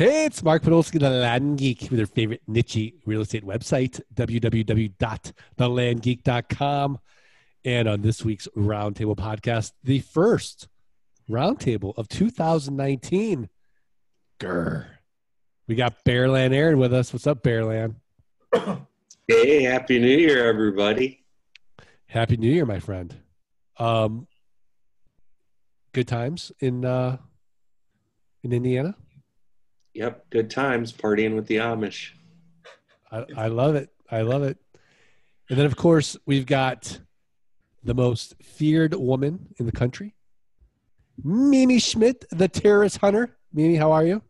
Hey, it's Mark Podolsky, The Land Geek, with your favorite niche real estate website, www.TheLandGeek.com. And on this week's Round Table podcast, the first Round Table of 2019. Grr. We got Bearland Aaron with us. What's up, Bearland? Hey, Happy New Year, everybody. Happy New Year, my friend. Good times in Indiana? Yep, good times partying with the Amish. I love it. I love it. And then, of course, we've got the most feared woman in the country, Mimi Schmidt, the terrorist hunter. Mimi, how are you?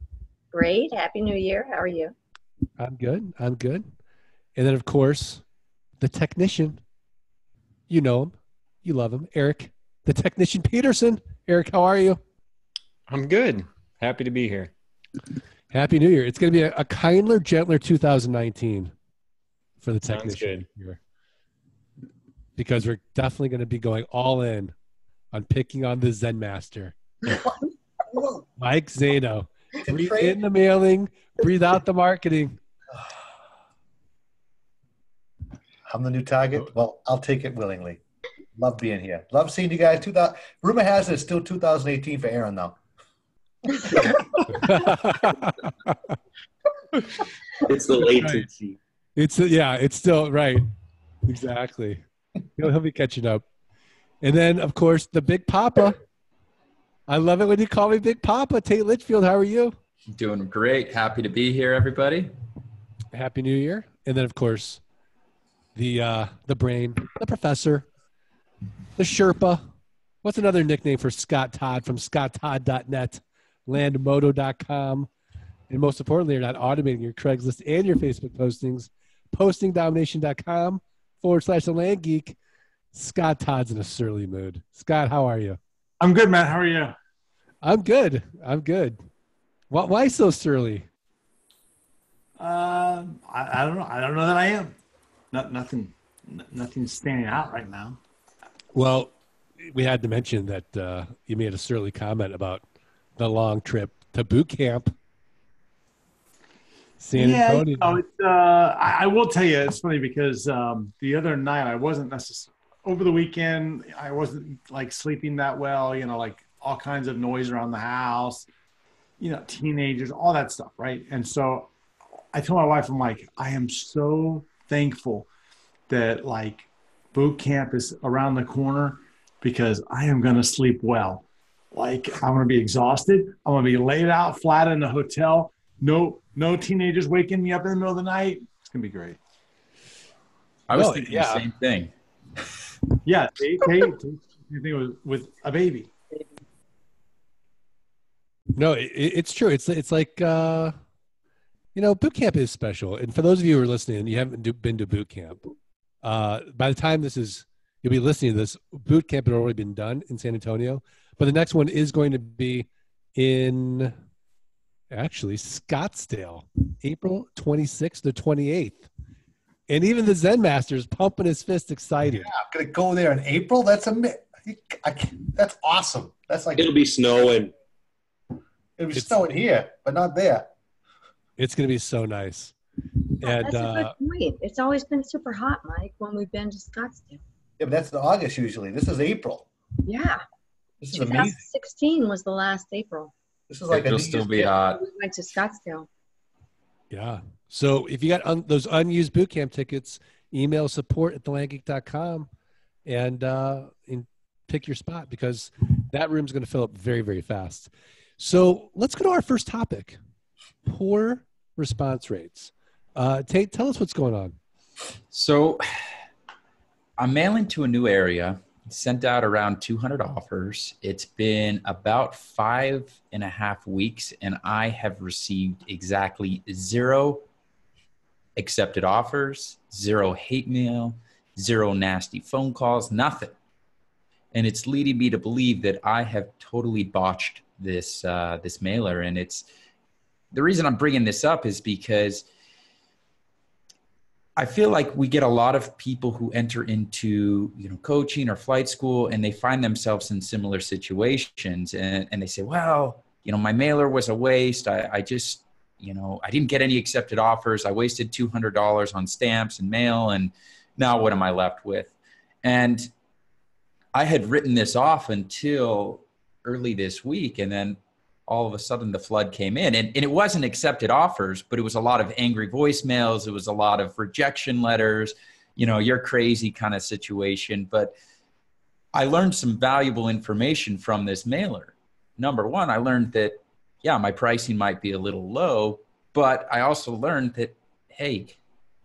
Great. Happy New Year. How are you? I'm good. I'm good. And then, of course, the technician. You know him. You love him. Eric, the technician Peterson. Eric, how are you? I'm good. Happy to be here. Happy New Year. It's going to be a kinder, gentler 2019 for the technician here, because we're definitely going to be going all in on picking on the Zen master, Mike Zano. Breathe in the mailing, breathe out the marketing. I'm the new target. Well, I'll take it willingly. Love being here. Love seeing you guys. Rumor has it it's still 2018 for Aaron, though. It's the latency. It's yeah. It's still right. Exactly. He'll be catching up. And then, of course, the Big Papa. I love it when you call me Big Papa. Tate Litchfield, how are you? Doing great. Happy to be here, everybody. Happy New Year. And then, of course, the brain, the professor, the Sherpa. What's another nickname for Scott Todd from scotttodd.net? landmodo.com, and most importantly, you're not automating your Craigslist and your Facebook postings, postingdomination.com/thelandgeek. Scott Todd's in a surly mood. Scott, how are you? I'm good, Matt. How are you? I'm good. I'm good. Why so surly? I don't know. I don't know that I am. Nothing's standing out right now. Well, we had to mention that you made a surly comment about the long trip to boot camp, San Antonio. You know, I will tell you, it's funny because the other night I wasn't necessarily over the weekend. I wasn't like sleeping that well. You know, like all kinds of noise around the house. You know, teenagers, all that stuff, right? And so I told my wife, I'm like, I am so thankful that like boot camp is around the corner because I am going to sleep well. Like, I'm going to be exhausted. I'm going to be laid out flat in a hotel. No teenagers waking me up in the middle of the night. It's going to be great. I was thinking the same thing. Yeah. It was with a baby. No, it's true. It's like, you know, boot camp is special. And for those of you who are listening and you haven't been to boot camp, by the time you'll be listening to this, boot camp had already been done in San Antonio. But the next one is going to be in, actually, Scottsdale, April 26th to 28th. And even the Zen Master is pumping his fist excited. Yeah, I'm going to go there in April? That's awesome. That's like it'll be snowing. It'll be snowing here, but not there. It's going to be so nice. And, that's a good point. It's always been super hot, Mike, when we've been to Scottsdale. Yeah, but that's in August usually. This is April. Yeah. This is 2016 amazing. Was the last April. This is like it'll still be hot. We went to Scottsdale. Yeah. So if you got those unused boot camp tickets, email support@thelandgeek.com and pick your spot because that room's going to fill up very, very fast. So let's go to our first topic: poor response rates. Tate, tell us what's going on. So I'm mailing to a new area. Sent out around 200 offers. It's been about 5.5 weeks, and I have received exactly 0 accepted offers, 0 hate mail, 0 nasty phone calls, nothing. And it's leading me to believe that I have totally botched this mailer. And it's the reason I'm bringing this up is because I feel like we get a lot of people who enter into, you know, coaching or flight school, and they find themselves in similar situations, and they say, well, you know, my mailer was a waste. I just you know, I didn't get any accepted offers. I wasted $200 on stamps and mail, and now what am I left with? And I had written this off until early this week, and then all of a sudden the flood came in, and it wasn't accepted offers, but it was a lot of angry voicemails. It was a lot of rejection letters, you know, you're crazy kind of situation. But I learned some valuable information from this mailer. Number one, I learned that, yeah, my pricing might be a little low, but I also learned that, hey,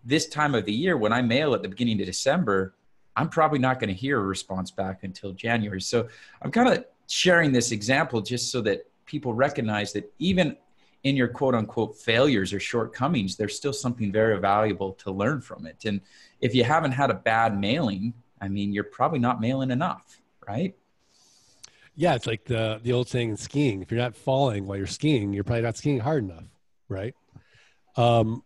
this time of the year, when I mail at the beginning of December, I'm probably not going to hear a response back until January. So I'm kind of sharing this example just so that people recognize that even in your quote unquote failures or shortcomings, there's still something very valuable to learn from it. And if you haven't had a bad mailing, I mean, you're probably not mailing enough, right? Yeah, it's like the old saying in skiing, if you're not falling while you're skiing, you're probably not skiing hard enough, right? Bearland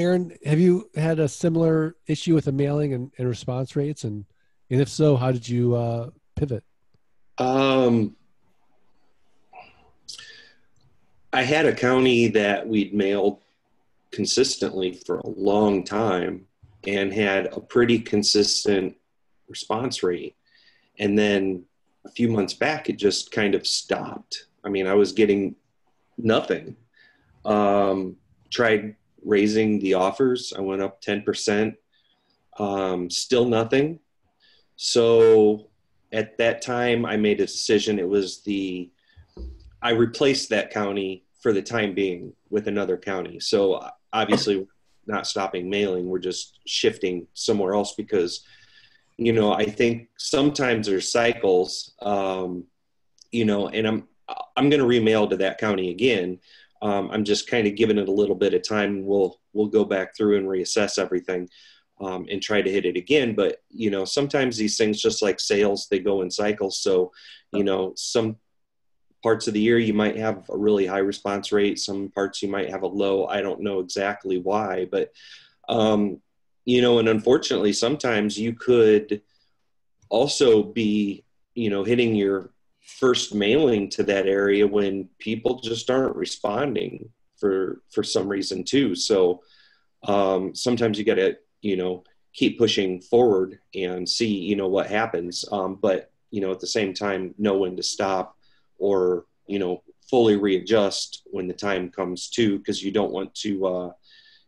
Aaron, have you had a similar issue with the mailing and response rates? And if so, how did you pivot? I had a county that we'd mailed consistently for a long time and had a pretty consistent response rate. And then a few months back, it just kind of stopped. I mean, I was getting nothing. Tried raising the offers. I went up 10%, still nothing. So at that time, I made a decision. It was I replaced that county for the time being with another county. So obviously we're not stopping mailing. We're just shifting somewhere else because, you know, I think sometimes there's cycles, you know, and I'm going to remail to that county again. I'm just kind of giving it a little bit of time. We'll go back through and reassess everything and try to hit it again. But, you know, sometimes these things, just like sales, they go in cycles. So, you know, some parts of the year you might have a really high response rate. Some parts you might have a low. I don't know exactly why, but, you know, and unfortunately, sometimes you could also be, you know, hitting your first mailing to that area when people just aren't responding for some reason too. So sometimes you got to, you know, keep pushing forward and see, you know, what happens. But, you know, at the same time, know when to stop or, you know, fully readjust when the time comes to, because you don't want to,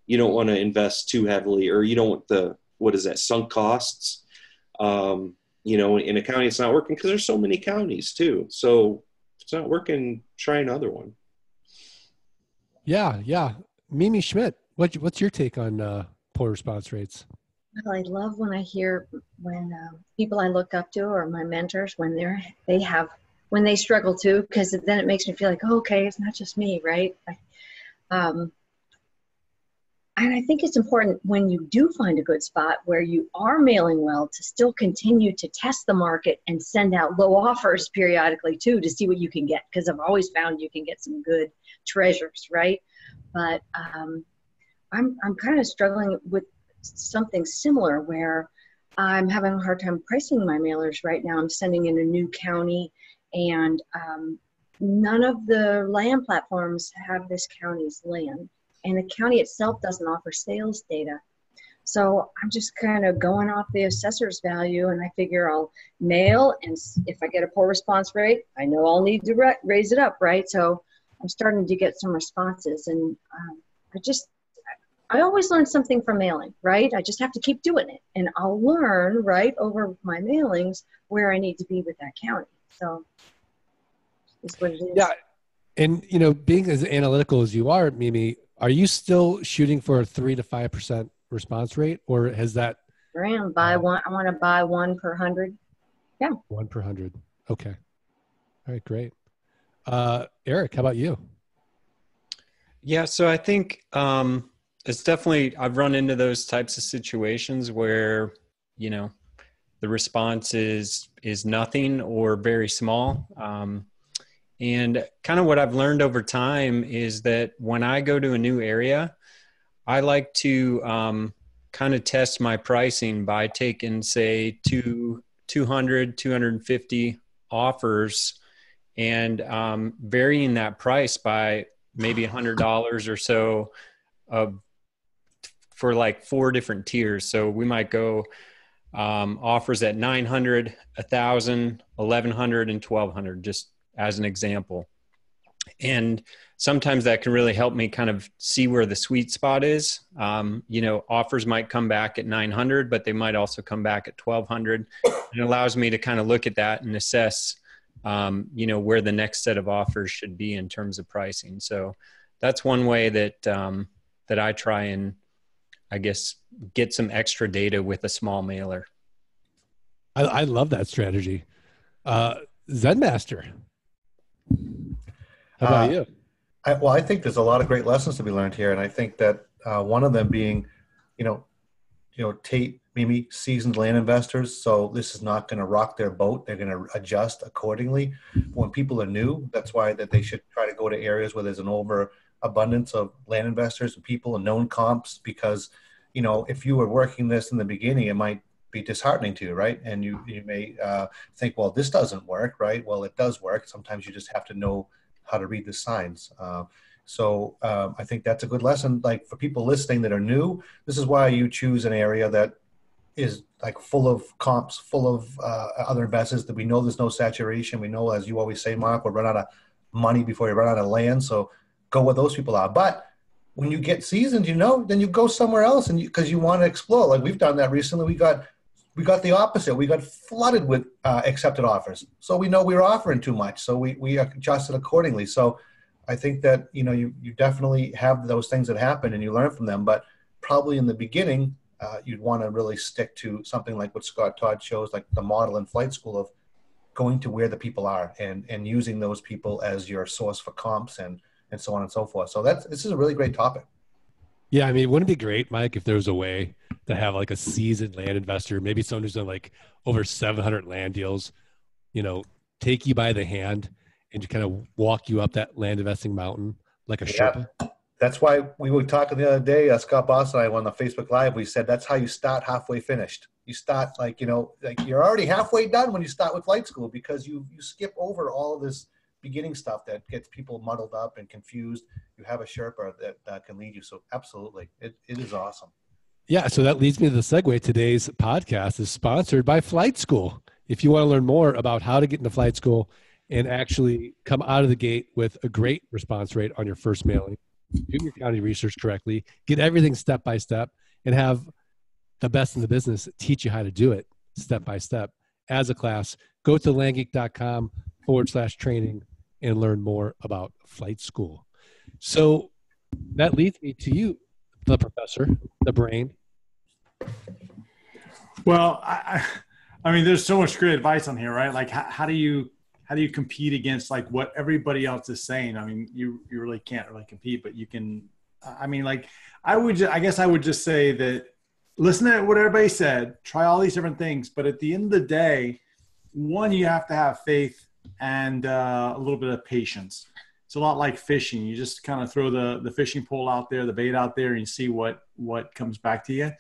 you don't want to invest too heavily, or you don't want the, what is that, sunk costs, you know, in a county it's not working, because there's so many counties too. So if it's not working, try another one. Yeah. Yeah. Mimi Schmidt, what's your take on poor response rates? Well, I love when I hear people I look up to or my mentors, when they struggle too, because then it makes me feel like, oh, okay, it's not just me. Right. And I think it's important when you do find a good spot where you are mailing well to still continue to test the market and send out low offers periodically too, to see what you can get. Because I've always found you can get some good treasures, right? But I'm kind of struggling with something similar where I'm having a hard time pricing my mailers right now. I'm sending in a new county, and none of the land platforms have this county's land. And the county itself doesn't offer sales data. So I'm just kind of going off the assessor's value, and I figure I'll mail, and if I get a poor response rate, I know I'll need to raise it up, right? So I'm starting to get some responses, and I always learn something from mailing, right? I just have to keep doing it, and I'll learn, right, over my mailings where I need to be with that county. So that's what it is. Yeah, and, you know, being as analytical as you are, Mimi, are you still shooting for a 3 to 5% response rate, or has that? I want to buy 1 per 100. Yeah. 1 per 100. Okay. All right. Great. Eric, how about you? Yeah. So I think it's definitely, I've run into those types of situations where, you know, the response is nothing or very small. And kind of what I've learned over time is that when I go to a new area, I like to kind of test my pricing by taking, say, 200, 250 offers and varying that price by maybe $100 or so for like 4 different tiers. So we might go offers at $900, $1,000, $1,100, and $1,200, just as an example. And sometimes that can really help me kind of see where the sweet spot is. You know, offers might come back at $900, but they might also come back at $1,200. It allows me to kind of look at that and assess, you know, where the next set of offers should be in terms of pricing. So that's one way that, that I try and, I guess, get some extra data with a small mailer. I love that strategy. Zenmaster. How about you? Well, I think there's a lot of great lessons to be learned here. And I think that one of them being, you know, Tate, Mimi, seasoned land investors. So this is not going to rock their boat. They're going to adjust accordingly. When people are new, that's why that they should try to go to areas where there's an overabundance of land investors and people and known comps, because, you know, if you were working this in the beginning, it might be disheartening to you, right? And you may think, well, this doesn't work, right? Well, it does work. Sometimes you just have to know how to read the signs. So I think that's a good lesson. Like for people listening that are new, this is why you choose an area that is like full of comps, full of other investors, that we know there's no saturation. We know, as you always say, Mark, we'll run out of money before you run out of land. So go where those people are. But when you get seasoned, you know, then you go somewhere else, and because you want to explore. Like we've done that recently. We got the opposite. We got flooded with accepted offers. So we know we were offering too much. So we adjusted accordingly. So I think that, you know, you definitely have those things that happen and you learn from them. But probably in the beginning, you'd want to really stick to something like what Scott Todd shows, like the model in flight school of going to where the people are and using those people as your source for comps and so on and so forth. So this is a really great topic. Yeah, I mean, wouldn't it be great, Mike, if there was a way to have like a seasoned land investor, maybe someone who's done like over 700 land deals, you know, take you by the hand and to kind of walk you up that land investing mountain like a Sherpa? That's why we were talking the other day, Scott Boss and I, on the Facebook Live, we said that's how you start halfway finished. You start like, you know, like you're already halfway done when you start with flight school, because you skip over all of this beginning stuff that gets people muddled up and confused. You have a Sherpa that can lead you. So absolutely. It is awesome. Yeah. So that leads me to the segue. Today's podcast is sponsored by Flight School. If you want to learn more about how to get into Flight School and actually come out of the gate with a great response rate on your first mailing, do your county research correctly, get everything step by step, and have the best in the business teach you how to do it step by step as a class, go to TheLandGeek.com/training. And learn more about Flight School. So that leads me to you, the professor, the brain. Well, I mean, there's so much great advice on here, right? Like, how do you compete against like what everybody else is saying? I mean, you really can't really compete, but you can. I mean, like, I guess I would just say that listen to what everybody said, try all these different things, but at the end of the day, one, you have to have faith and a little bit of patience. It's a lot like fishing. You just kind of throw the fishing pole out there, the bait out there, and you see what comes back to you.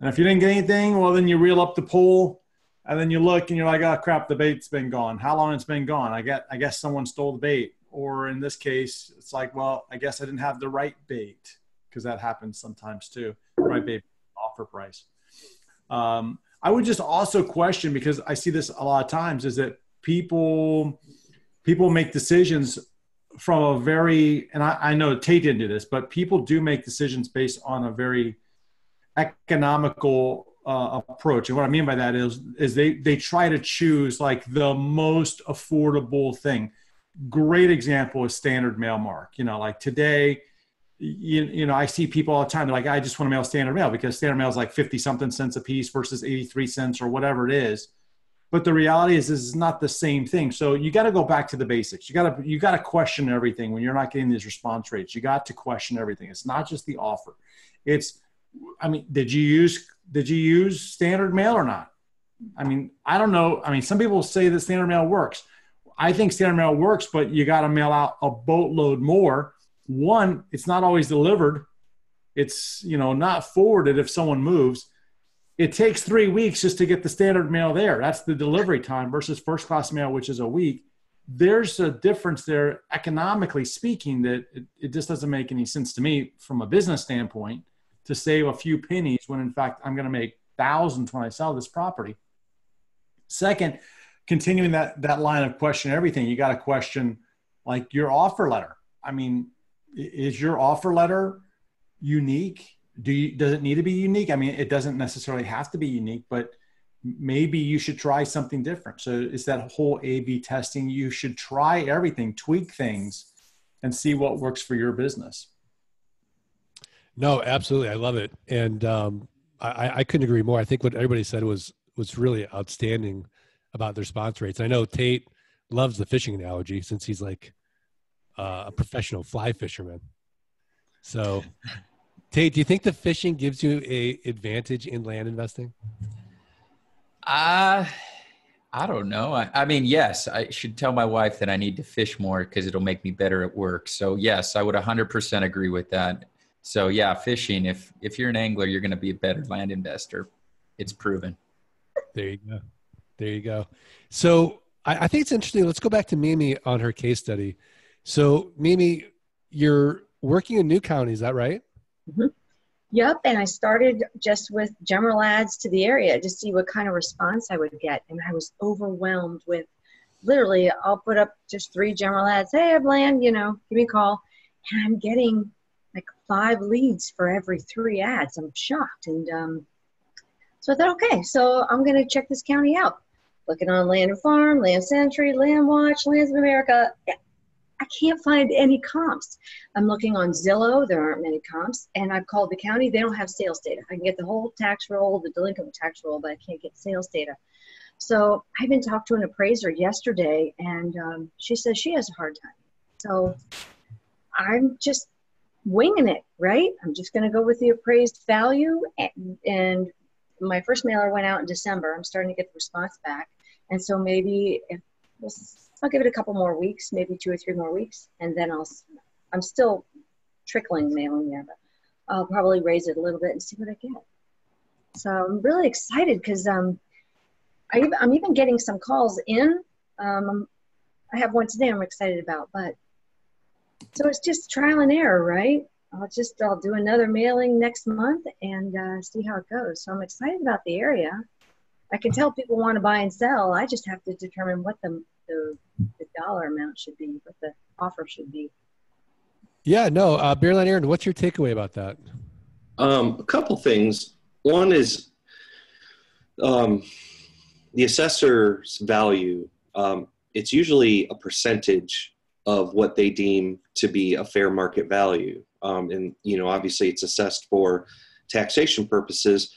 And if you didn't get anything, well, then you reel up the pole, and then you look, and you're like, oh, crap, the bait's been gone. How long it's been gone? I guess someone stole the bait. Or in this case, it's like, well, I guess I didn't have the right bait, because that happens sometimes too. Right bait, offer price. I would just also question, because I see this a lot of times, is that people make decisions from a very, and I know Tate didn't do this, but people do make decisions based on a very economical approach. And what I mean by that is they try to choose like the most affordable thing. Great example is standard mail, Mark. You know, like today, you know, I see people all the time, they're like, I just want to mail standard mail because standard mail is like 50 something cents a piece versus 83 cents or whatever it is. But the reality is, this is not the same thing. So you got to go back to the basics. You got to question everything when you're not getting these response rates. You got to question everything. It's not just the offer. It's, I mean, did you use standard mail or not? I mean, I don't know. I mean, some people say that standard mail works. I think standard mail works, but you got to mail out a boatload more. One, it's not always delivered. It's, you know, not forwarded if someone moves. It takes 3 weeks just to get the standard mail there. That's the delivery time versus first class mail, which is a week. there's a difference there, economically speaking, that it just doesn't make any sense to me from a business standpoint to save a few pennies when, in fact, I'm going to make thousands when I sell this property. Second, continuing that line of question everything, you got to question like your offer letter. I mean, is your offer letter unique? Does it need to be unique? I mean, it doesn't necessarily have to be unique, but maybe you should try something different. So it's that whole A/B testing. You should try everything, tweak things, and see what works for your business. No, absolutely. I love it. And I couldn't agree more. I think what everybody said was really outstanding about their response rates. I know Tate loves the fishing analogy since he's like a professional fly fisherman. So Tate, do you think the fishing gives you an advantage in land investing? I don't know. I mean, yes, I should tell my wife that I need to fish more because it'll make me better at work. So yes, I would 100% agree with that. So yeah, fishing, if you're an angler, you're going to be a better land investor. It's proven. There you go. There you go. So I think it's interesting. Let's go back to Mimi on her case study. So Mimi, you're working in New County. Is that right? Mm-hmm. Yep, and I started just with general ads to the area to see what kind of response I would get. And I was overwhelmed with, literally, I'll put up just 3 general ads. Hey, I've land, give me a call. And I'm getting like 5 leads for every 3 ads. I'm shocked. And so I thought, okay, so I'm going to check this county out. Looking on Land and Farm, Land Century, Land Watch, Lands of America. I can't find any comps. I'm looking on Zillow. There aren't many comps. And I've called the county. They don't have sales data. I can get the whole tax roll, the delinquent tax roll, but I can't get sales data. So I even talked to an appraiser yesterday, and she says she has a hard time. So I'm just winging it, right? I'm just going to go with the appraised value. And my first mailer went out in December. I'm starting to get the response back. And so maybe if I'll give it a couple more weeks, maybe 2 or 3 more weeks, and then I'm still trickling mailing there, but I'll probably raise it a little bit and see what I get. So I'm really excited because I'm even getting some calls in. I have one today I'm excited about, but so it's just trial and error, right? I'll do another mailing next month and see how it goes. So I'm excited about the area. I can tell people want to buy and sell. I just have to determine what the dollar amount should be, what the offer should be. Yeah, no, Bearland Aaron, what's your takeaway about that? A couple things. One is the assessor's value. It's usually a percentage of what they deem to be a fair market value. And, obviously it's assessed for taxation purposes.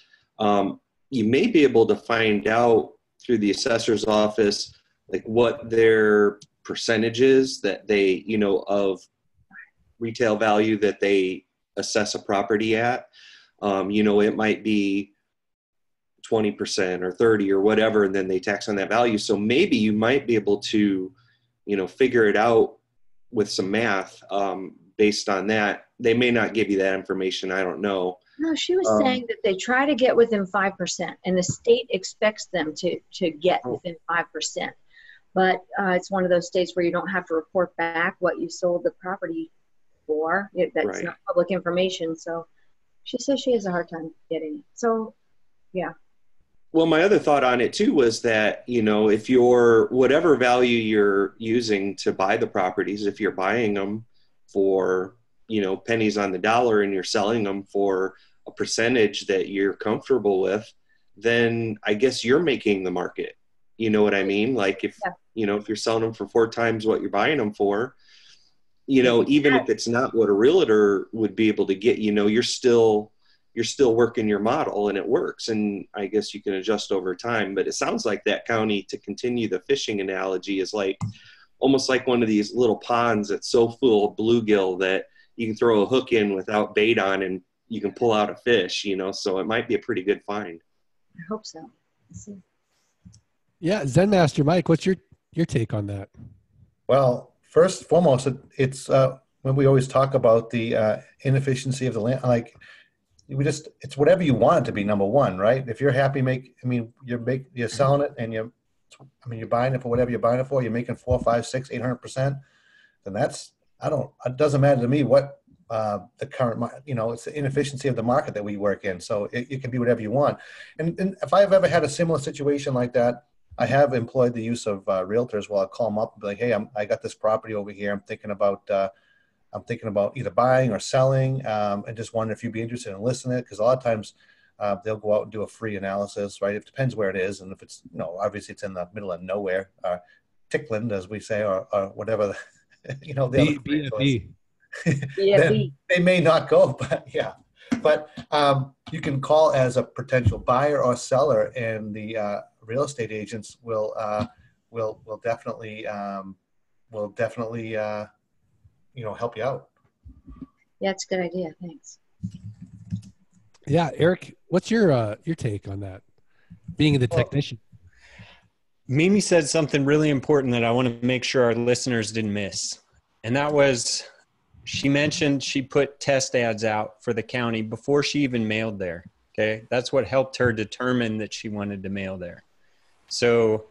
You may be able to find out through the assessor's office, like what their percentage is that they, of retail value that they assess a property at. It might be 20% or 30 or whatever, and then they tax on that value. So maybe you might be able to, figure it out with some math based on that. They may not give you that information. I don't know. No, she was saying that they try to get within 5%, and the state expects them to get within 5%. But it's one of those states where you don't have to report back what you sold the property for. That's right. Not public information. So she says she has a hard time getting it. So, yeah. Well, my other thought on it, too, was that, if whatever value you're using to buy the properties, if you're buying them for, pennies on the dollar and you're selling them for a percentage that you're comfortable with, then I guess you're making the market. You know what I mean? Like if you're selling them for 4 times what you're buying them for, even if it's not what a realtor would be able to get, you're still working your model and it works. And I guess you can adjust over time, but it sounds like that county, to continue the fishing analogy, is like almost like one of these little ponds that's so full of bluegill that you can throw a hook in without bait on and you can pull out a fish, so it might be a pretty good find. I hope so. Yeah. Zen Master Mike, what's your take on that? Well, first and foremost, it's when we always talk about the inefficiency of the land, it's whatever you want it to be, number one, right? If you're happy, you're selling it and you're I mean, you're buying it for whatever you're buying it for. You're making 4, 5, 6, 800%. Then that's, it doesn't matter to me what the current, it's the inefficiency of the market that we work in. So it can be whatever you want. And if I've ever had a similar situation like that, I have employed the use of realtors where I'll call them up and be like, hey, I got this property over here. I'm thinking about either buying or selling. And just wondering if you'd be interested in listening to it. Because a lot of times they'll go out and do a free analysis, right? It depends where it is. And if it's, obviously it's in the middle of nowhere, Tickland, as we say, or whatever, they may not go, but yeah. But you can call as a potential buyer or seller, and the real estate agents will definitely help you out. Yeah, it's a good idea. Thanks. Yeah, Eric, what's your take on that? Being the technician. Mimi said something really important that I want to make sure our listeners didn't miss, and that was, she mentioned she put test ads out for the county before she even mailed there. Okay. That's what helped her determine that she wanted to mail there. So,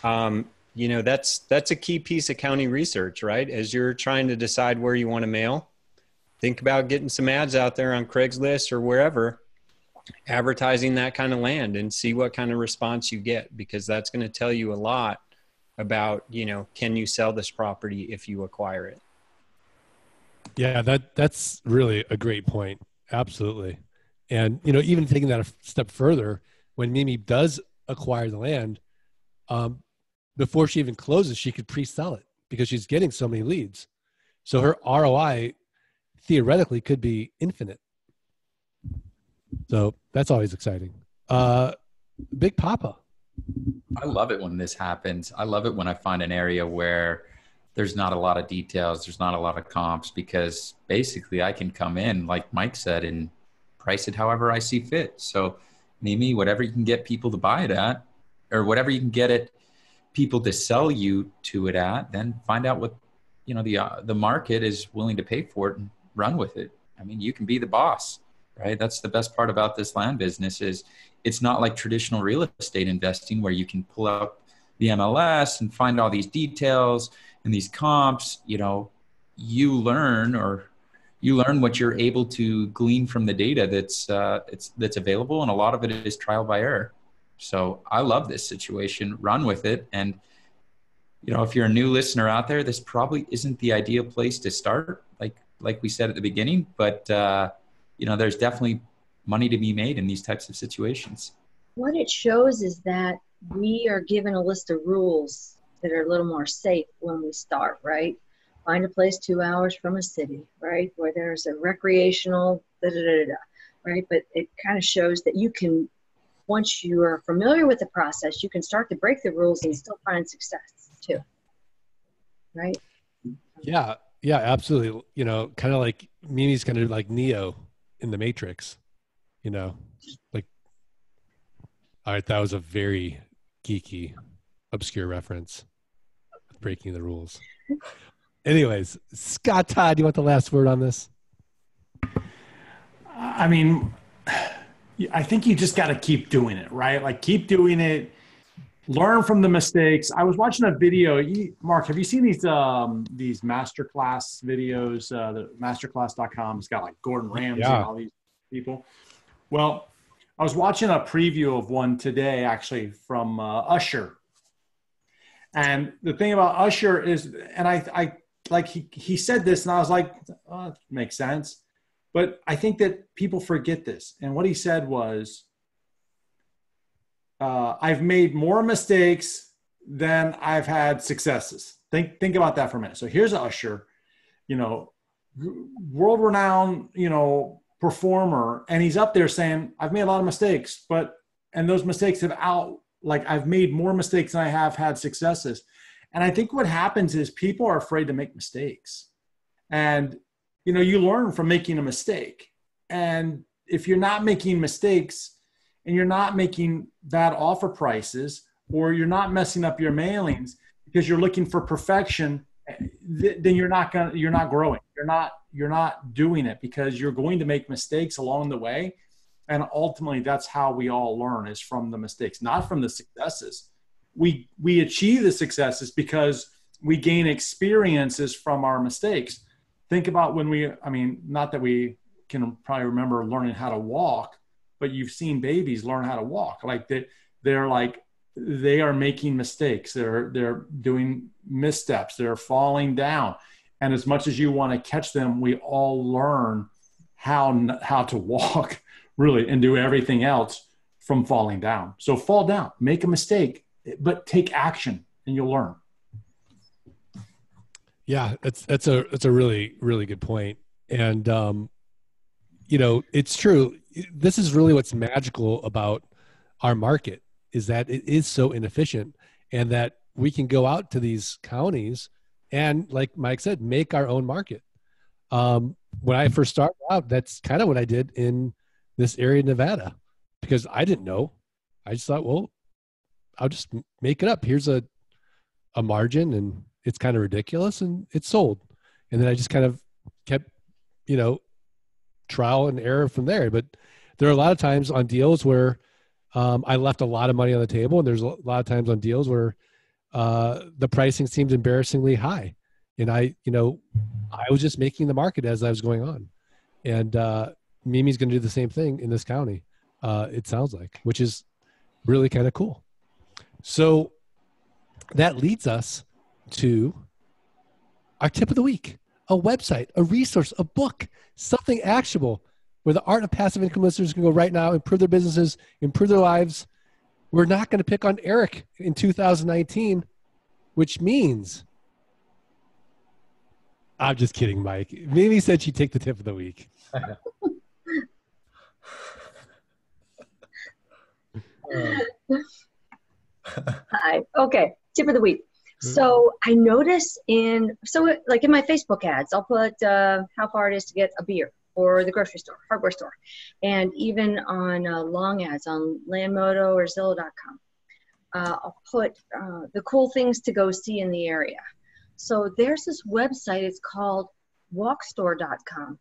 that's a key piece of county research, right? As you're trying to decide where you want to mail, think about getting some ads out there on Craigslist or wherever, advertising that kind of land, and see what kind of response you get, because that's going to tell you a lot about, can you sell this property if you acquire it? Yeah, that's really a great point. Absolutely. And, even taking that a step further, when Mimi does acquire the land, before she even closes, she could pre-sell it because she's getting so many leads. So her ROI theoretically could be infinite. So that's always exciting. Big Papa. I love it when this happens. I love it when I find an area where there's not a lot of details. There's not a lot of comps, because basically I can come in, like Mike said, and price it however I see fit. So Mimi, whatever you can get people to buy it at, or whatever you can get it, people to sell you to it at, then find out what, the market is willing to pay for it and run with it. I mean, you can be the boss, right? That's the best part about this land business is it's not like traditional real estate investing where you can pull up the MLS and find all these details and these comps. You learn what you're able to glean from the data that's available, and a lot of it is trial by error. So I love this situation. Run with it. And if you're a new listener out there, this probably isn't the ideal place to start, like we said at the beginning, but there's definitely money to be made in these types of situations. What it shows is that we are given a list of rules that are a little more safe when we start, right? Find a place 2 hours from a city, right? Where there's a recreational, right? But it kind of shows that you can, once you are familiar with the process, you can start to break the rules and still find success too, right? Yeah, absolutely. Kind of like Mimi's kind of like Neo in the Matrix, all right, that was a very geeky, obscure reference. Breaking the rules. Anyways, Scott Todd, do you want the last word on this? I mean, I think you just got to keep doing it, right? Like, keep doing it. Learn from the mistakes. I was watching a video. Mark, have you seen these masterclass videos? The masterclass.com. It's got like Gordon Ramsay and all these people. Well, I was watching a preview of one today, actually, from Usher. And the thing about Usher is, and I like he said this, and I was like, oh, that makes sense. But I think that people forget this. And what he said was, I've made more mistakes than I've had successes. Think about that for a minute. So here's Usher, world-renowned, performer, and he's up there saying, I've made a lot of mistakes, and those mistakes have I've made more mistakes than I have had successes. And I think what happens is people are afraid to make mistakes. And, you learn from making a mistake. And if you're not making mistakes and you're not making bad offer prices, or you're not messing up your mailings because you're looking for perfection, then you're not growing. You're not doing it, because you're going to make mistakes along the way. And ultimately, that's how we all learn, is from the mistakes, not from the successes. we achieve the success is because we gain experiences from our mistakes. Think about when we, I mean, not that we can probably remember learning how to walk, but you've seen babies learn how to walk. Like that, they are making mistakes. They're doing missteps. They're falling down. And as much as you want to catch them, we all learn how to walk really and do everything else from falling down. So fall down, make a mistake, but take action and you'll learn. Yeah. That's a really, really good point. And, you know, it's true. This is really what's magical about our market, is that it is so inefficient, and that we can go out to these counties and, like Mike said, make our own market. When I first started out, that's kind of what I did in this area of Nevada, because I didn't know. I just thought, well, I'll just make it up. Here's a margin, and it's kind of ridiculous, and it's sold. And then I just kind of kept, you know, trial and error from there. But there are a lot of times on deals where I left a lot of money on the table, and there's a lot of times on deals where the pricing seemed embarrassingly high. And I was just making the market as I was going on. And Mimi's going to do the same thing in this county, it sounds like, which is really kind of cool. So that leads us to our tip of the week, a website, a resource, a book, something actionable where the art of passive income listeners can go right now, improve their businesses, improve their lives. We're not going to pick on Eric in 2019, which means... I'm just kidding, Mike. Mimi said she'd take the tip of the week. Hi. Okay. Tip of the week. So I noticed in my Facebook ads, I'll put how far it is to get a beer, or the grocery store, hardware store, and even on long ads on Landmodo or Zillow.com. I'll put the cool things to go see in the area. So there's this website, it's called walkstore.com.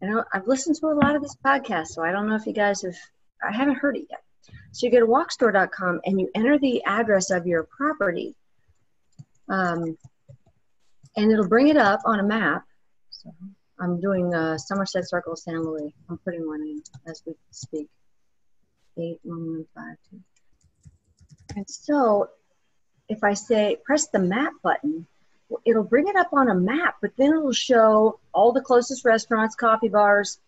And I've listened to a lot of this podcast, so I don't know if you guys I haven't heard it yet. So you go to walkstore.com and you enter the address of your property. And it'll bring it up on a map. So I'm doing Somerset Circle, San Luis. I'm putting one in as we speak. 81152. And so if I say press the map button, it'll bring it up on a map, but then it'll show all the closest restaurants, coffee bars,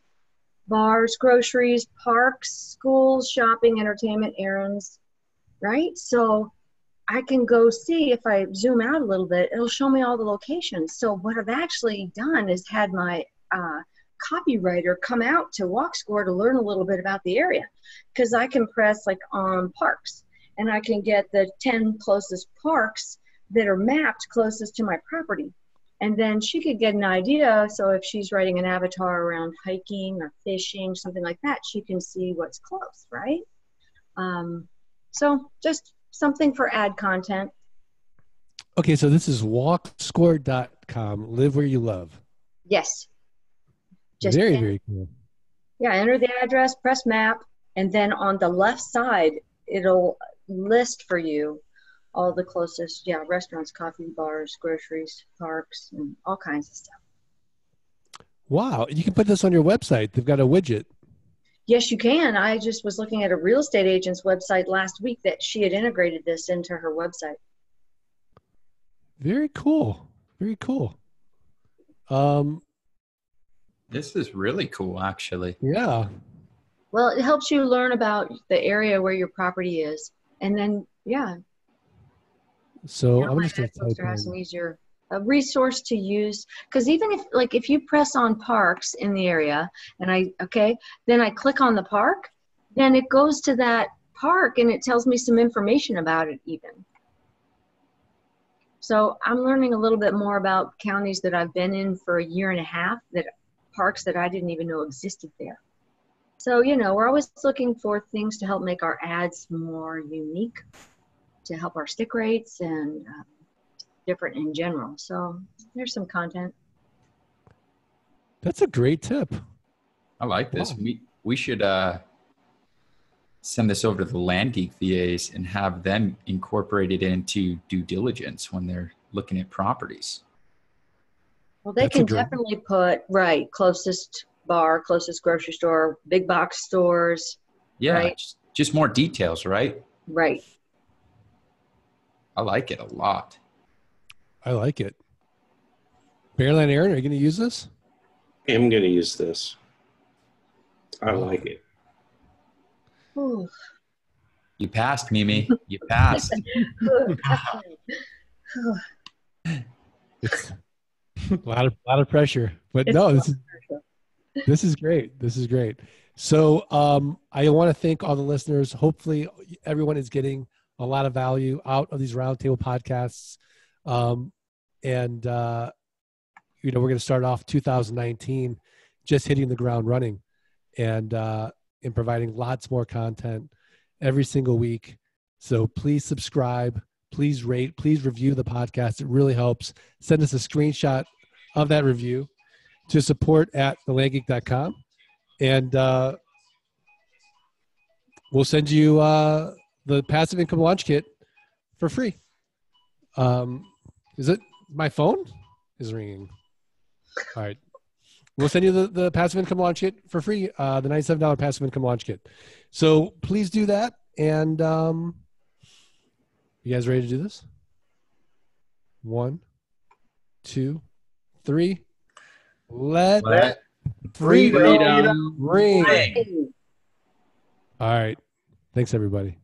groceries, parks, schools, shopping, entertainment, errands, right? So I can go see, if I zoom out a little bit, it'll show me all the locations. So what I've actually done is had my copywriter come out to WalkScore to learn a little bit about the area, because I can press like on parks, and I can get the 10 closest parks that are mapped closest to my property. And then she could get an idea. So if she's writing an avatar around hiking or fishing, something like that, she can see what's close, right? So just something for ad content. Okay, so this is walkscore.com, live where you love. Yes. Just very, very cool. Yeah, enter the address, press map, and then on the left side, it'll list for you all the closest, restaurants, coffee bars, groceries, parks, and all kinds of stuff. Wow. You can put this on your website. They've got a widget. Yes, you can. I just was looking at a real estate agent's website last week that she had integrated this into her website. Very cool. Very cool. This is really cool, actually. Yeah. Well, it helps you learn about the area where your property is. And then, yeah. So I'm just going to type in an easier resource to use, because even if you press on parks in the area and then I click on the park, then it goes to that park and it tells me some information about it even. So I'm learning a little bit more about counties that I've been in for a year and a half, that parks that I didn't even know existed there. So, we're always looking for things to help make our ads more unique, to help our stick rates and different in general. So there's some content. That's a great tip. I like this. Wow. We should send this over to the Land Geek VAs and have them incorporate it into due diligence when they're looking at properties. Well, they can definitely put, right, closest bar, closest grocery store, big box stores. Yeah, right? just more details, right? Right. I like it a lot. I like it. Bearland Aaron, are you going to use this? I am going to use this. I like it. Ooh. You passed, Mimi. You passed. a lot of pressure, but it's no, this is great. This is great. So I want to thank all the listeners. Hopefully, everyone is getting a lot of value out of these roundtable podcasts, and you know, we're going to start off 2019 just hitting the ground running, and providing lots more content every single week. So please subscribe, please rate, please review the podcast. It really helps. Send us a screenshot of that review to support@thelandgeek.com. And we'll send you the passive income launch kit for free. Is it my phone is ringing? All right. We'll send you the passive income launch kit for free, the $97 passive income launch kit. So please do that. And you guys ready to do this? 1, 2, 3. Let freedom ring. All right. Thanks, everybody.